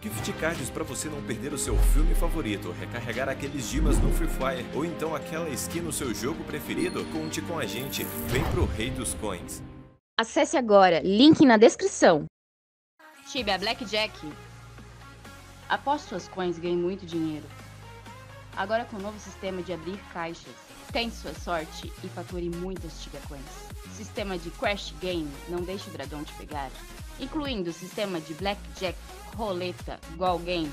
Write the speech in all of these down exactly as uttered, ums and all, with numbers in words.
Gift cards para você não perder o seu filme favorito, recarregar aqueles gemas no Free Fire ou então aquela skin no seu jogo preferido? Conte com a gente, vem pro Rei dos Coins. Acesse agora, link na descrição. Tibia Blackjack. Aposte suas coins e ganhe muito dinheiro. Agora com o novo sistema de abrir caixas, tente sua sorte e fature muitas Tibia Coins. Sistema de Crash Game, não deixe o Dragon te pegar. Incluindo o sistema de Blackjack, Roleta, Gol Game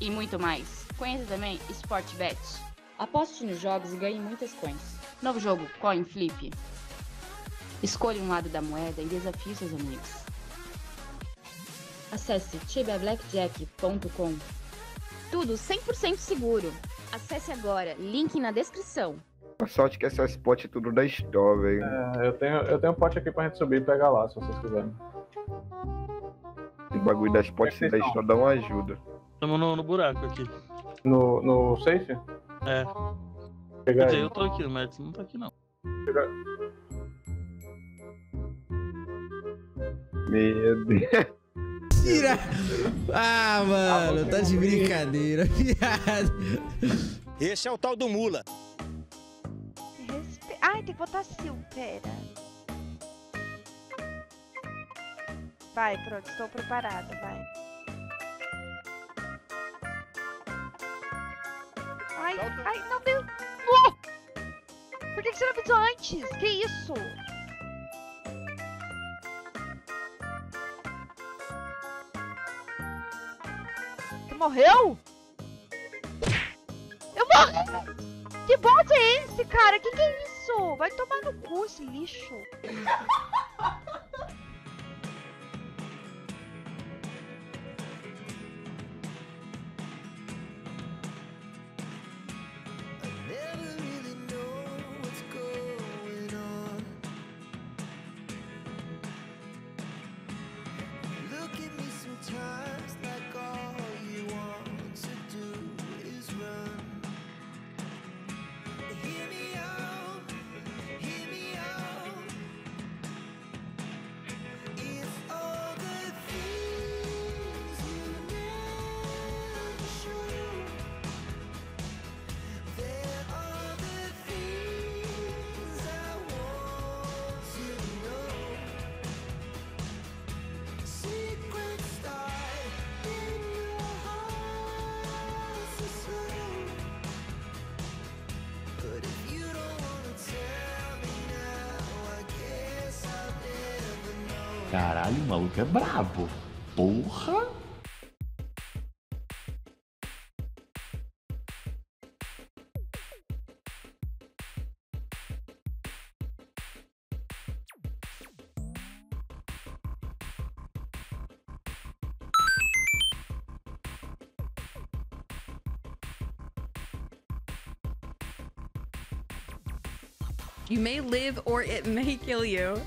e muito mais. Conheça também Sportbet. Aposte nos jogos e ganhe muitas coins. Novo jogo, Coin Flip. Escolha um lado da moeda e desafie seus amigos. Acesse tibia blackjack ponto com. Tudo cem por cento seguro. Acesse agora, link na descrição. A sorte que essa spot é tudo da história, velho. É, eu tenho, eu tenho um pote aqui pra gente subir e pegar lá, se vocês quiserem. Esse bagulho das potes da história dá uma ajuda. Estamos no, no buraco aqui. No, no safe? É. Quer dizer, eu tô aqui, mas não tá aqui não. Pegar... Meu Deus. Tira. Ah, mano, tá de brincadeira, viado. Esse é o tal do Mula. Respe... Ai, tem que botar Sil, pera. Vai, pronto, estou preparado, vai. Ai, ai, não deu. Por que que você não avisou antes? Que isso? Morreu? Eu morri! Que bot é esse, cara? Que que é isso? Vai tomar no cu esse lixo. Caralho, o maluco é brabo. Porra! You may live or it may kill you.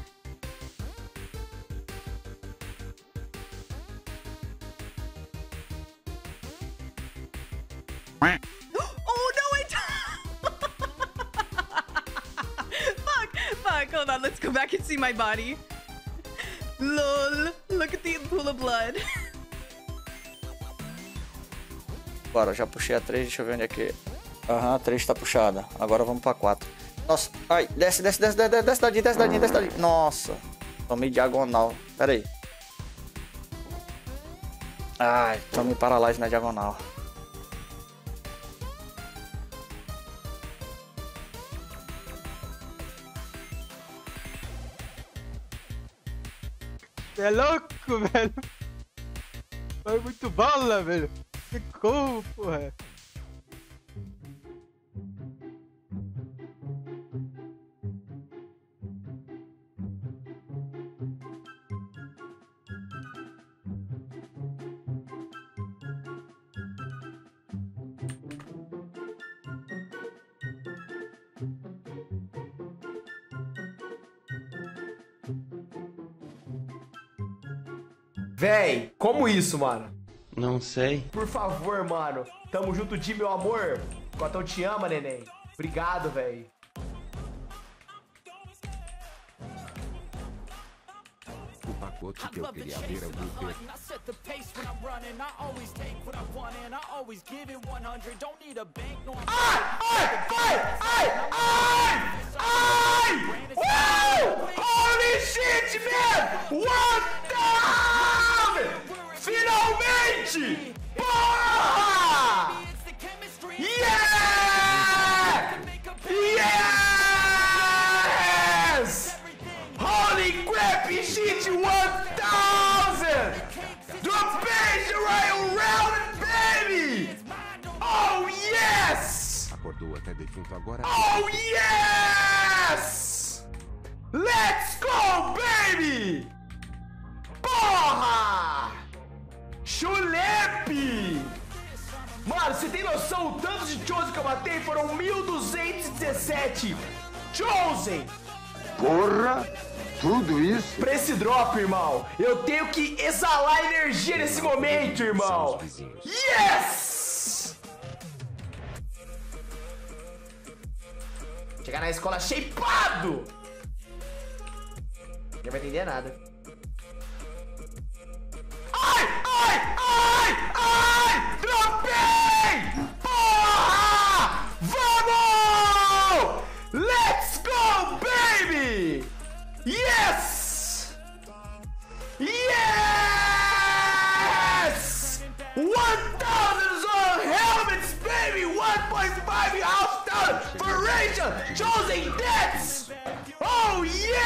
Hold on, let's go back and see my body. Lol, look at the pool of blood. Bora, já puxei a três, deixa eu ver onde é que... Aham, a três tá puxada. Agora vamos pra quatro. Nossa, ai, desce, desce, desce, desce, desce dadinho, desce dadinho, desce dadinho. Nossa, tomei diagonal. Pera aí. Ai, tomei paralise na diagonal. É louco, velho. Foi muito bala, velho. Ficou, porra. Véi, como isso, mano? Não sei. Por favor, mano. Tamo junto, Di, meu amor. O Cotão te ama, neném. Obrigado, véi. Desculpa, pacote que eu queria ver é o Google. Ai, ai, ai, ai, ai, ai! Wow! Holy shit, man! What the... Finalmente! Porra! Yeah! Yes! Holy crap, shit, one thousand! The page right around, baby! Oh, yes! Acordou até defunto agora. Oh, yes! Let's go, baby! Porra! Chulepe! Mano, você tem noção o tanto de Chosen que eu matei? Foram mil duzentos e dezessete. Chosen! Porra! Tudo isso? Pra esse drop, irmão, eu tenho que exalar energia nesse momento, irmão. Yes! Chegar na escola shapeado! Não vai entender nada. Ai! Ai! Ai! Ai! Dropei! Porra! Vamos! Let's go, baby! Yes! Yes! one thousand helmets, baby! one point five thousand for Rachel! Chosen deaths! Oh, yes!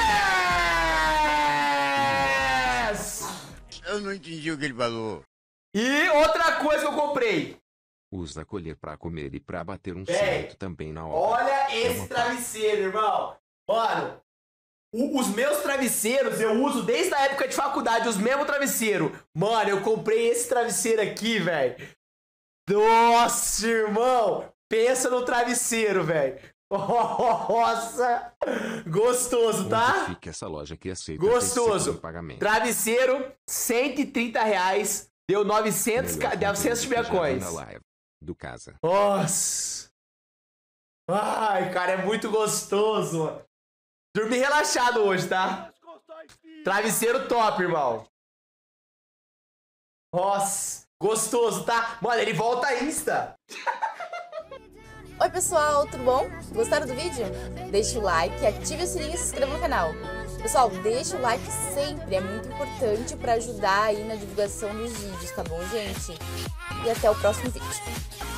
Eu não entendi o que ele falou. E outra coisa que eu comprei. Usa colher pra comer e pra bater um salto também na hora. Olha esse travesseiro, irmão. Mano, os meus travesseiros eu uso desde a época de faculdade, os mesmos travesseiros. Mano, eu comprei esse travesseiro aqui, velho. Nossa, irmão. Pensa no travesseiro, velho. Nossa. Gostoso, tá? Onde fica essa loja que aceita gostoso. Travesseiro, cento e trinta reais. Deu novecentos Tibia Coins. Do casa. Nossa. Ai, cara, é muito gostoso, mano. Dormi relaxado hoje, tá? Travesseiro top, irmão. Nossa, gostoso, tá? Mano, ele volta insta. Oi, pessoal, tudo bom? Gostaram do vídeo? Deixa o like, ative o sininho e se inscreva no canal. Pessoal, deixa o like sempre, é muito importante pra ajudar aí na divulgação dos vídeos, tá bom, gente? E até o próximo vídeo.